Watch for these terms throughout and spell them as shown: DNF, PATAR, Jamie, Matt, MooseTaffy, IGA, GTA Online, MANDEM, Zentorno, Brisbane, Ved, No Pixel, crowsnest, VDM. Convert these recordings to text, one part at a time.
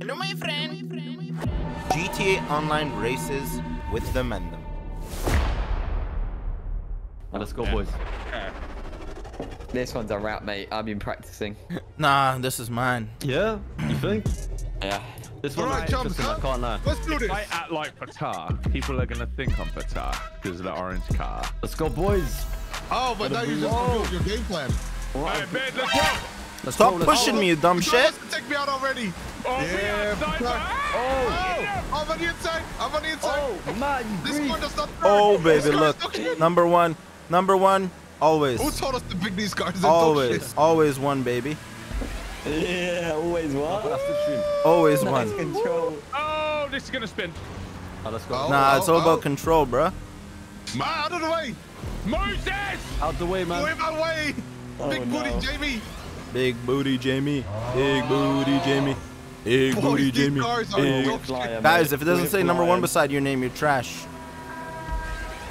Hello my friend. GTA Online races with the Mendem. Let's go, boys. This one's a wrap, mate. I've been practicing. Nah, this is mine. Yeah? You think? Yeah. This one's right, interesting, I can't lie. Let's do this. If I act like PATAR, people are gonna think I'm PATAR because of the orange car. Let's go, boys. Oh, but now you just revealed your game plan. Alright, man, let's go. Stop pushing me, you dumb shit. Take me out already. Oh, yeah. I'm on the inside. Oh, man. This one does not work. Oh, baby, look. Number one. Number one. Always. Who told us to pick these cars? Always. Always one, baby. Yeah, always one. Always one. Oh, this is going to spin. Let's go. Nah, it's all about control, bruh. Man, out of the way. Moses! Out the way, man. Out of the way. Big booty, Jamie. Big booty Jamie, big booty Jamie, big booty Jamie. Guys, if it doesn't say number one beside your name, you're trash.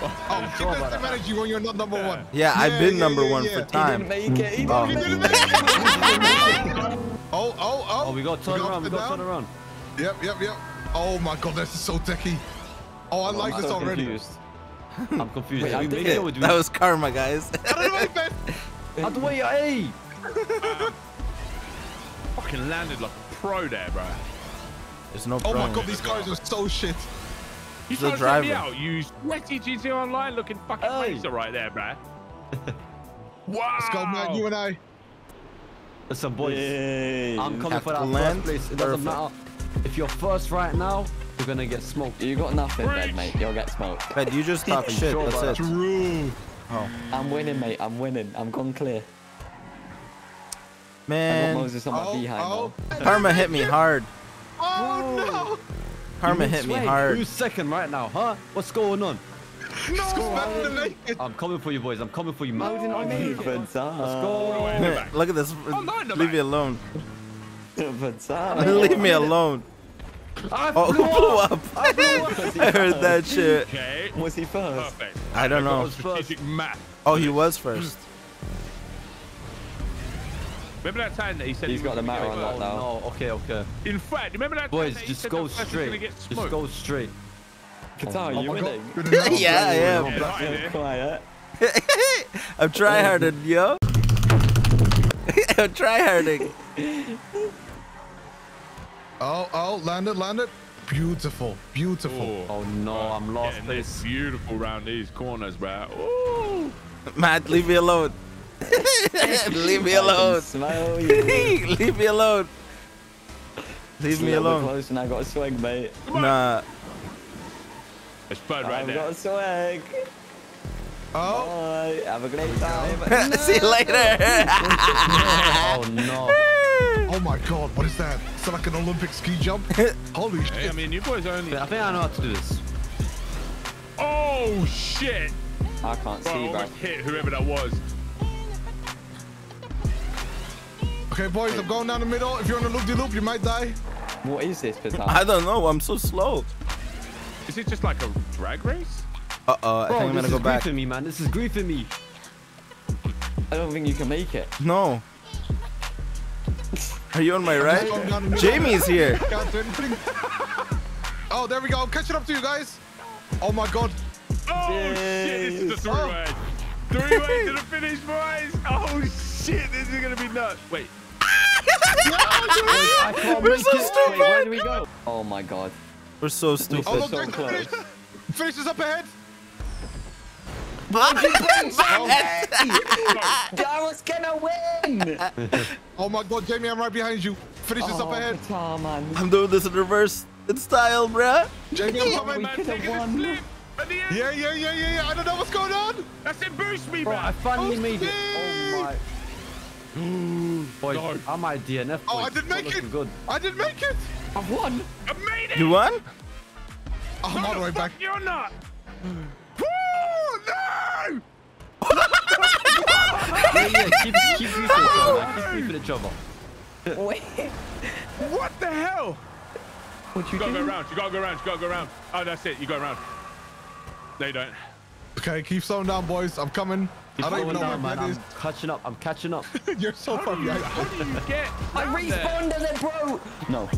Oh, keep that to manage you when you're not number one. Yeah, I've been number one for time. Oh, we got to turn around, Yep. Oh my god, this is so techie. Oh, I like this already. I'm confused. That was karma, guys. Out the way, hey! Fucking landed like a pro there, bro. There's no pro. Oh my god, these guys are so shit. You trying to me out, you sweaty GTA Online looking fucking laser right there, bro. Wow. Let's go, man, you and I. Listen, boys, I'm coming for that land. First place. It doesn't matter. If you're first right now, you're going to get smoked. You got nothing, Ben, mate. You'll get smoked. Ben, you just talk shit. Sure, that's it. True. Oh. I'm winning, mate. I'm winning. I'm gone clear. Man, Moses on my behind, Karma hit me hard. Oh no! Karma hit me hard. Who's second right now, huh? What's going on? No, I'm coming for you, boys. I'm coming for you, man. Let's go. Look at this. Leave me alone. Leave me alone. Oh, who blew up? I heard that shit. Was he first? I don't know. Oh, he was first. Remember that time that he said he's got the matter on that now? No, okay. In fact, remember that time that he said the first is gonna get smoked? Just go straight. Qatar, you winning? Yeah, I'm tryharding, yo. I'm tryharding. Oh, landed. Beautiful. Oh no, I'm lost. This beautiful round these corners, bro. Ooh. Matt, leave me alone. Leave me alone. Leave me alone. Leave me alone. Close and I got a swag, mate. Nah. It's Bud right there. I got a swag. Oh. Bye. Have a great time. No. See you later. Oh no. Oh my god, what is that? Is that like an Olympic ski jump? Holy shit. I mean, you boys only. I think I know how to do this. Oh shit. I can't see, bro. I hit whoever that was. Okay, boys, I'm going down the middle. If you're on a loop-de-loop, you might die. What is this, Pitar? I don't know. I'm so slow. Is it just like a drag race? Uh-oh, I think I'm going to go back. This is griefing me, man. This is griefing me. I don't think you can make it. No. Are you on my right? Jamie's here. Can't do anything. Oh, there we go. I'm catching up to you guys. Oh, my God. Oh, shit. This is a three-way. Three-way to the finish, boys. Oh, shit. This is going to be nuts. Wait. We're so stupid. Where do we go? Oh my god, we're so stupid. Oh, look, so close. Finish is up ahead. I was gonna win. Oh my god, Jamie, I'm right behind you. Finish is up ahead. Man. I'm doing this in reverse in style, bruh. Jamie, I'm coming, man. Taking a flip. Yeah. I don't know what's going on. That's it, boost me, bruh. I finally made it. Oh my. Boys, no. I'm at DNF. Oh, I didn't make it. Good. I didn't make it. I've won. I made it. You won? I'm all the way back. You're not. Woo! No! Keep Wait. What the hell? What you gotta go around. You gotta go around. Oh, that's it. You go around. No, you don't. Okay, keep slowing down, boys. I'm coming. I don't even know where it is. I'm catching up. You're so far behind. How do you get? I respawned and then, bro. No.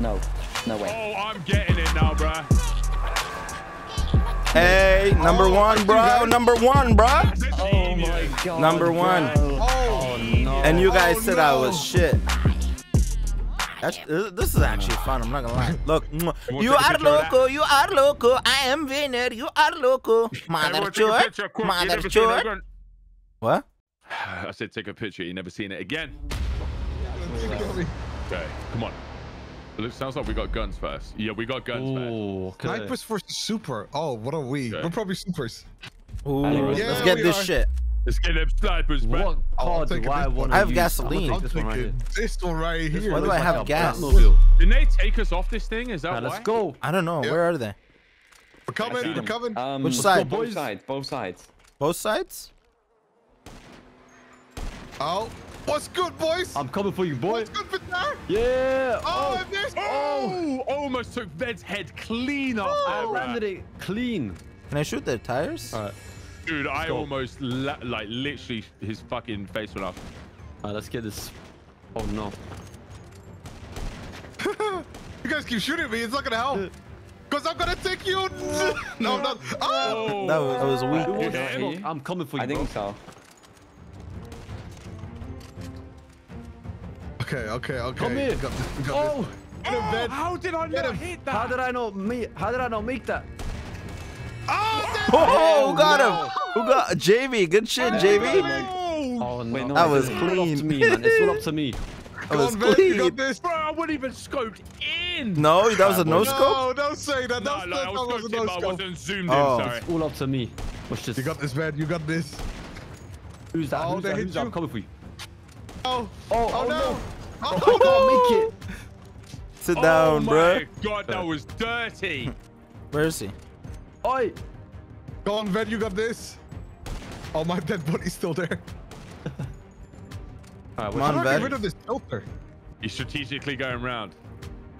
No, no way. Oh, I'm getting it now, bruh. Hey, number one, bro. Oh my God. Number one. Oh, no. And you guys said I was shit. That's, this is actually fun. I'm not gonna lie. Look, you are loco. I am winner. You are loco. Mother chore, mother chore. What? I said take a picture. You never seen it again. Okay, come on. It sounds like we got guns first. Yeah, we got guns first. Okay. Snipers for super. Oh, what are we? Okay. We're probably supers. Ooh, yeah, let's get this shit. Let's get them snipers, bro. What card do I want to use? I have gasoline. This one right here. Why do I have gas? Didn't they take us off this thing? Is that why? Let's go. I don't know. Yep. Where are they? We're coming. We're coming. Which side? Both sides. Both sides. Both sides? Oh. What's good, boys? I'm coming for you, boys. What's good, Patar? Yeah. Oh, I missed. Oh, almost took Ved's head clean off. I landed it clean. Can I shoot their tires? All right. Dude, I almost, like, literally, his fucking face went off. Alright, let's get this. Oh, no. You guys keep shooting me. It's not gonna help. Because I'm gonna take you. No, I'm not. Oh! That was weak. Okay. I'm coming for you, bro. I think so. Okay. Come here. Oh! How did I not hit that? How did I not make that? Oh, who got him? Who got JV? Good shit, JV. Oh, no. That was clean. To me, man. It's all up to me. That was clean. Bro, I wouldn't even scoped in. No, that was a no scope. No, don't say that. No, no, I was scoped in, but I wasn't zoomed in. Sorry. It's all up to me. You got this, man. You got this. Who's that? Oh, they hit you. I'm coming for you. Oh no. I can't make it. Sit down, bro. Oh my God, that was dirty. Where is he? Oi! Go on, Ved, you got this. Oh, my dead body's still there. Alright, we're trying to get rid of this filter. You're strategically going round.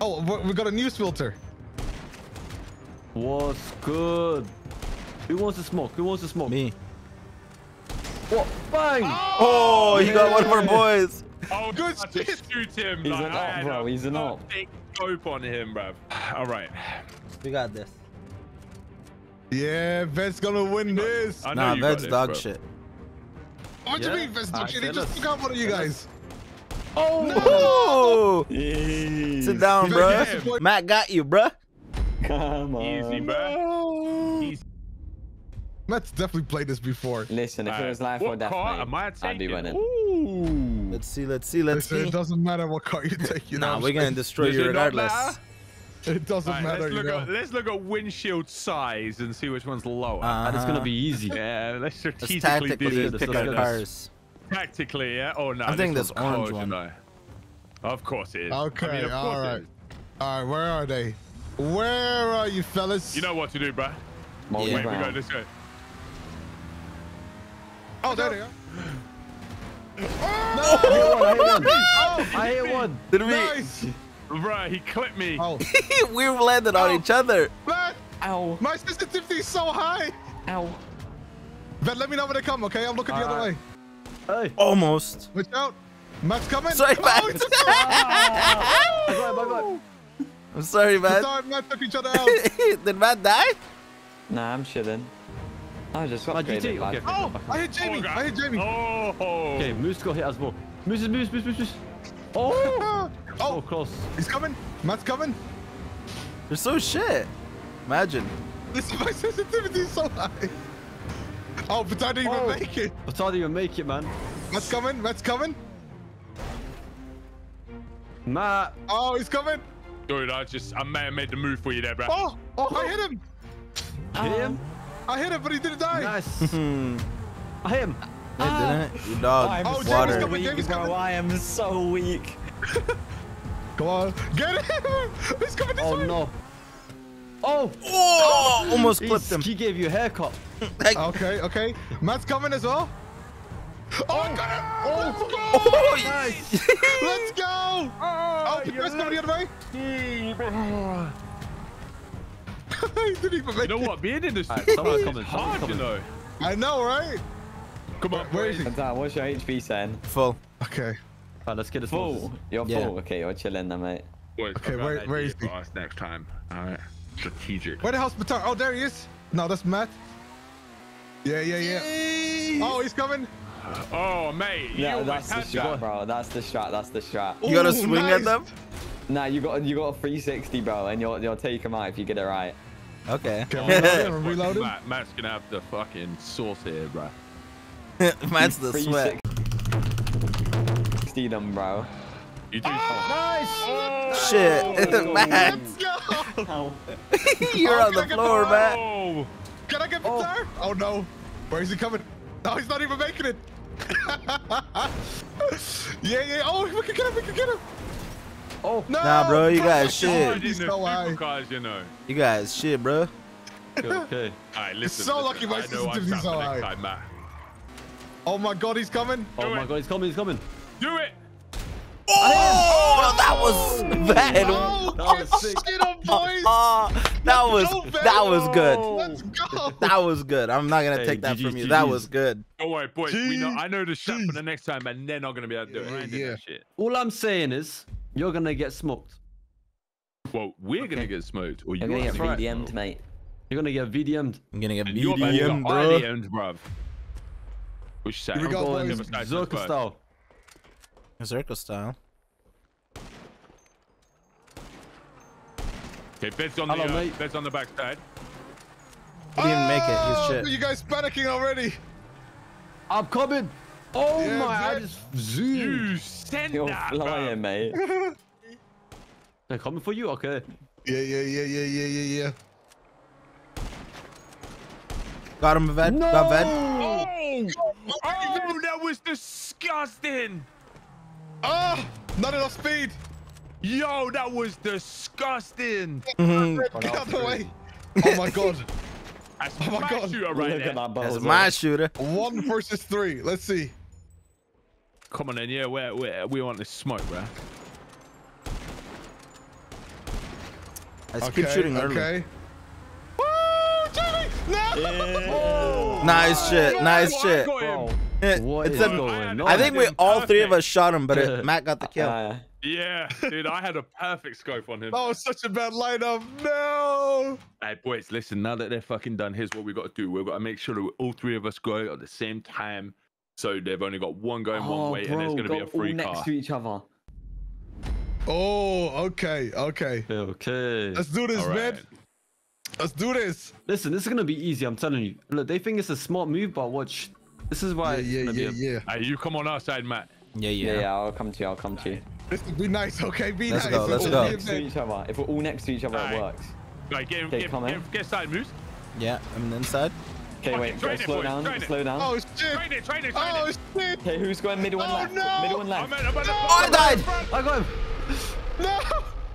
Oh, we got a news filter. What's good? Who wants to smoke? Who wants to smoke? Me. What? Bang! Oh, you got one of our boys. Oh, good shit. Shoot him. He's an op, bro. He's an op. Big scope on him, bro. Alright. We got this. Yeah, Ved's gonna win this. Nah, Ved's dog shit. What do you mean, Ved's dog shit? He just took out one of you guys. Oh! No. Sit down, bro. Matt got you, bro. Come on. Easy, bro. Easy. Matt's definitely played this before. Listen, if it was life or death, I'd be winning. Ooh. Let's see. It doesn't matter what car you take. You know, we're gonna destroy you regardless. It doesn't matter. Let's look at windshield size and see which one's lower. And it's gonna be easy. Yeah, let's strategically do this. Pick our cars. Tactically, yeah. Oh no, I think this orange one. Of course it is. Okay, I mean, all right. Where are they? Where are you, fellas? You know what to do, bro. Yeah, wait, let's go. Oh, there they are. I hit one. Did we? Right, he clipped me. Oh. We landed on each other. Vlad, my sensitivity is so high. Ow. Vlad, let me know when they come, okay? I'm looking the other way. Hey. Almost. Watch out. Matt's coming. Sorry, Matt. Bye. I'm sorry, Matt. Sorry, Matt took each other out. Did Matt die? Nah, I'm shitting. I just got upgraded. Okay. Oh, I hit Jamie. Oh. Okay, Moose got hit as well. Moose. Oh. Oh, close. He's coming. Matt's coming. They're so shit. Imagine. This is my sensitivity is so high. Oh, but I didn't even make it. But I didn't even make it, man. Matt's coming. Matt. Oh, he's coming. Dude, I may have made the move for you there, bro. Oh, I hit him. I hit him, but he didn't die. Nice. I hit him. Didn't. You dog. Oh, Jamie's coming. I am so weak. Come on, get him! He's coming this way! No. Oh! Almost clipped him. He gave you a haircut. Okay. Matt's coming as well. Oh, got him! Let's go! Let's go! Oh, the rest coming the other way? He didn't even make it. You know what? Being in this is hard, you know. I know, right? Come on, where is he? What's your HP saying? Full. Okay. Alright, let's get this. Full. You're full. Okay, you're chilling then, mate. Boys, okay, where is he? Boss next time. All right. Strategic. Where the hell's PATAR? Oh, there he is. No, that's Matt. Yeah. Oh, he's coming. Oh, mate. Yeah, that's the strat, bro. That's the strat. Ooh, you gotta swing nice. At them. Nah, you got a 360, bro, and you'll take them out if you get it right. Okay. Reload him. Matt's gonna have the fucking sauce here, bro. Matt's the sweat. 360 them, bro. You do nice. Shit, Matt. You're on the floor, Matt. Oh. Can I get PATAR? Oh no. Where is he coming? No, he's not even making it. yeah. Oh, we can get him. Oh, no. Nah, bro, you guys shit. He's so high. Cars, you know. You guys shit, bro. Okay. All right, listen. So lucky my system is so high. Time, Matt. Oh my God, he's coming. He's coming. Do it. Oh, that was bad. That was good. Let's go. That was good. I'm not gonna take that from you. That was good. Don't worry, boys. I know the shot for the next time, and they're not gonna be able to do it. Yeah. Shit. All I'm saying is, you're gonna get smoked. Well, we're gonna get smoked, or you're gonna get VDM'd, mate. You're gonna get VDM'd. I'm gonna get VDM'd, bro. Which side? Here we go, Zerka style. Zerka style. Okay, bed's on the back side. He didn't make it, he's shit. You guys panicking already. I'm coming. Oh yeah, my, I just zoomed. You send You're that, flying, mate. They're coming for you, okay. Yeah. Got him, Ved. No! Got Ved. Oh, that was disgusting. Oh, not enough speed. Yo, that was disgusting. Get out of the way. Oh my God. That's my shooter right there. That's my shooter. 1 versus 3. Let's see. Come on then, yeah, we want this smoke, bro. Let's keep shooting early. Okay. Woo, Jimmy! No! Yeah. Oh, nice shit. I think all three of us shot him, but Matt got the kill. Yeah, dude, I had a perfect scope on him. That was such a bad lineup. No. Hey, boys, listen. Now that they're fucking done, here's what we got to do. We've got to make sure that all three of us go at the same time. So they've only got one going one way, and there's going to be a free car next to each other. Oh, okay. Let's do this, man. Let's do this. Listen, this is going to be easy. I'm telling you. Look, they think it's a smart move, but watch. This is why. Yeah. Hey, you come on our side, Matt. Yeah. I'll come to you. Listen, be nice, okay? Be nice. Let's go. If we're all next to each other, it works. Right, get side moves. Yeah, I'm inside. Okay, wait. Slow down. Oh, shit. Train it. Oh, shit. Okay, who's going middle and left? No. Middle and left. I died. I got him. No.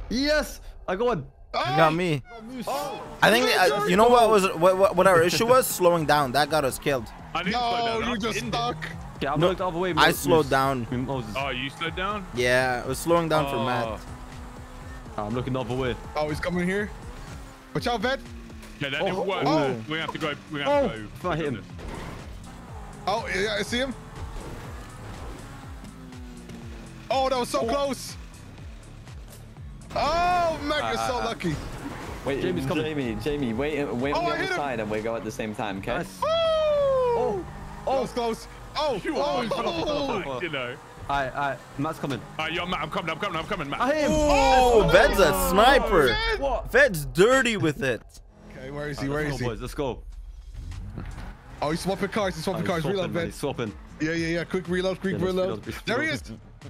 Yes. I got one. You got me. Oh. I think, you know what our issue was? Slowing down. That got us killed. No, you just stuck. Okay, I'm looked all the way. I slowed down. Oh, you slowed down? Yeah, I was slowing down for Matt. I'm looking all the way. Oh, he's coming here. Watch out, Ved. Yeah, that didn't work. We have to go. We have to go. Hit him. Oh, yeah, I see him. Oh, that was so close. Oh, Matt, you're so lucky. Wait, Jamie's coming. Jamie, wait on the other side, and we go at the same time, okay? Nice. Oh, it's close. Oh, you know. All right, Matt's coming. All right, yo, Matt, I'm coming, Matt. I am. Oh, Ved's a sniper. Ved's dirty with it. Okay, where is he? Boys, let's go. Oh, he's swapping cars. Reload, Ved. Swapping. Yeah. Quick reload, There he is.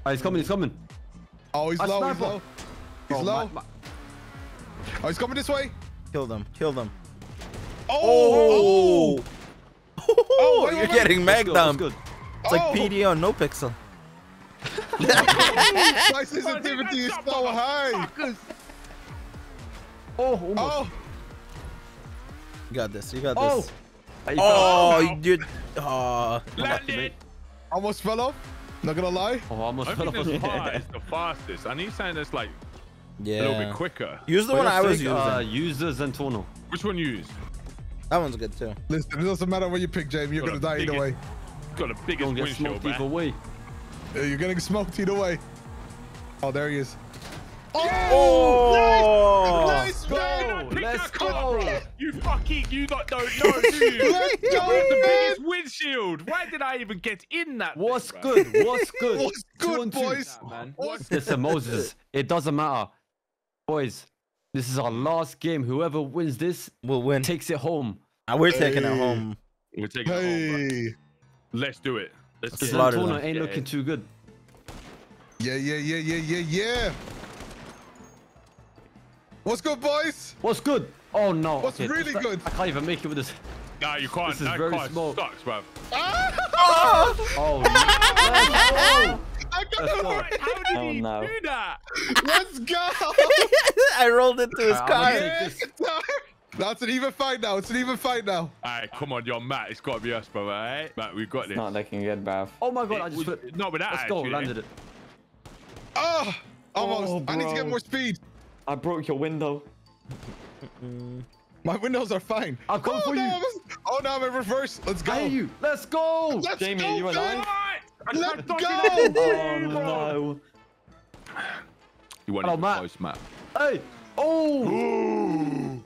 He's coming. Oh, he's low. He's low. Oh, he's coming this way. Kill them. Oh. Oh, you're getting mag dump. It's like PD on No Pixel. My sensitivity is so high. Oh, you got this. Oh, dude. Landed. Almost fell off. Not gonna lie. Oh, almost fell off. It's the fastest. I need something that's like a little bit quicker. Use the one I was using. Use the Zentorno. Which one you use? That one's good too. Listen, it doesn't matter what you pick, Jamie. You're gonna die either way. Got a biggest windshield, man. You're getting smoked either way. Oh, there he is. Oh! Nice! Nice, let's go! You fucking, you lot don't know, do you? Let's go, man. The biggest windshield. Why did I even get in that? What's thing, good? Bro? What's good? What's good, boys? Nah, man. What's it's a Moses. It doesn't matter, boys. This is our last game. Whoever wins this will win. Takes it home. And we're taking it home. We're taking it home, bro. Let's do it. Let's do it. Corner ain't looking too good. Yeah. What's good, boys? What's good? Oh no. What's really good? I can't even make it with this. Nah, you can't. This is very small. Sucks, bruv. Oh, no. I got the right. How did he do that? Let's go. I rolled into his car. That's an even fight now. It's an even fight now. All right, come on, you're Matt. It's got to be us, bro. All right, Matt, we've got this. It's not looking good, bruv. Oh my God, I just flipped. No, but that. Let's go. Landed it. Oh, almost. Oh, I need to get more speed. I broke your window. My windows are fine. I've come for you. Oh, now I'm in reverse. Let's go. You. Let's go. Let's Jamie, go, you alive? Let's go. Oh, no. You want to close, Matt. Hey. Oh.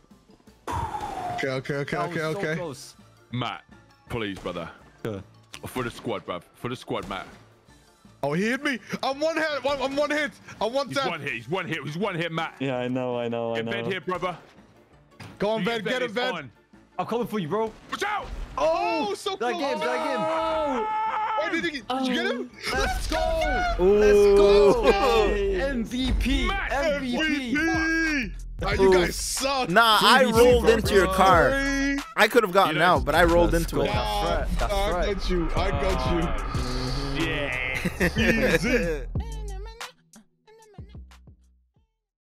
Okay. So close. Matt, please, brother. Yeah. For the squad, bruv. For the squad, Matt. Oh, he hit me! I'm one hit! I'm one hit! I'm one tap! He's one hit, Matt! Yeah, I know. Get bed here, brother! Go on, bed! Get in bed! I'm coming for you, bro! Watch out! Oh! So close! That game! Did you get him? Let's go! Let's go! MVP! Matt, MVP! You guys suck! Nah, I rolled into your car. I could have gotten out, but I rolled into it. That's right. I got you. Yeah! Easy.